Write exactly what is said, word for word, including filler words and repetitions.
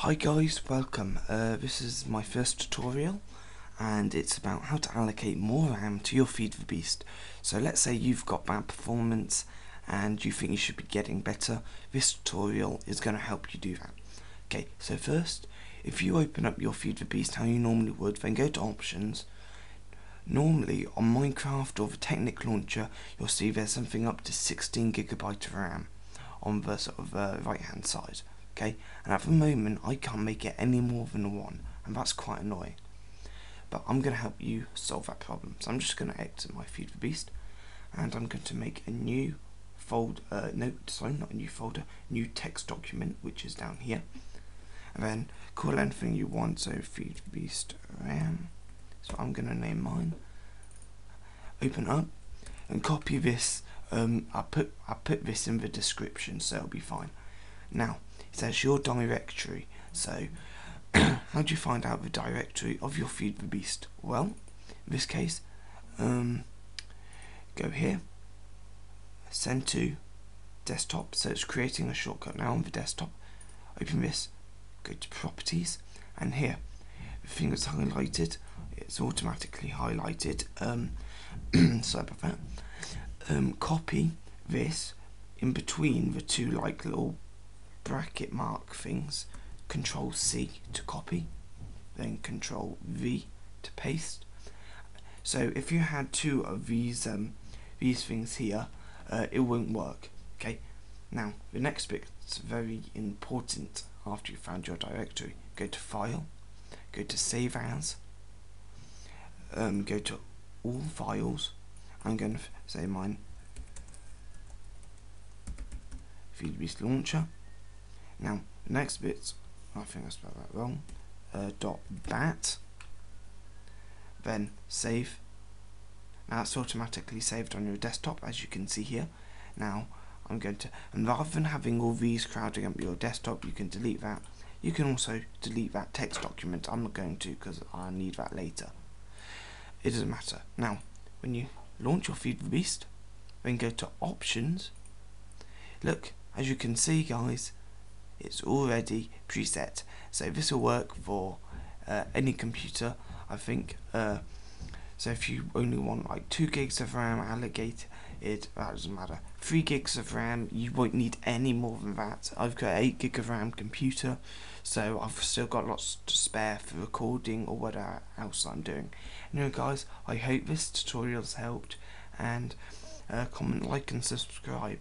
Hi guys, welcome. Uh, this is my first tutorial and it's about how to allocate more RAM to your Feed the Beast. So let's say you've got bad performance and you think you should be getting better. This tutorial is going to help you do that. Okay, so first, if you open up your Feed the Beast how you normally would, then go to options. Normally on Minecraft or the Technic launcher, you'll see there's something up to sixteen gigabyte of RAM on the sort of uh, right hand side. Okay, and at the moment I can't make it any more than one, and that's quite annoying, but I'm going to help you solve that problem. So I'm just going to exit my Feed the Beast and I'm going to make a new folder, uh, no sorry not a new folder, new text document, which is down here, and then call anything you want. So Feed the Beast RAM, so I'm going to name mine, open up and copy this. um, I put I put this in the description so it'll be fine. Now it says your directory, so how do you find out the directory of your Feed the Beast? Well, in this case, um, go here, send to desktop, so it's creating a shortcut now on the desktop. Open this, go to properties, and here the thing that's highlighted, it's automatically highlighted, um, sorry about that. Um, copy this in between the two like little bracket mark things, control C to copy, then control V to paste. So if you had two of these um, these things here, uh, it won't work. Okay, now the next bit's very important. After you found your directory, go to file, go to save as, um, go to all files. I'm going to say mine Feed the Beast launcher. Now the next bit, I think I spelled that wrong, uh, dot bat, then save. Now it's automatically saved on your desktop, as you can see here. Now I'm going to, and rather than having all these crowding up your desktop, you can delete that. You can also delete that text document. I'm not going to because I need that later. It doesn't matter. Now when you launch your Feed the Beast, then go to options, look, as you can see guys, it's already preset, so this will work for uh, any computer, I think. Uh, so if you only want like two gigs of RAM allocated, it that doesn't matter. Three gigs of RAM, you won't need any more than that. I've got an eight gig of RAM computer, so I've still got lots to spare for recording or whatever else I'm doing. Anyway, guys, I hope this tutorial's helped, and uh, comment, like, and subscribe.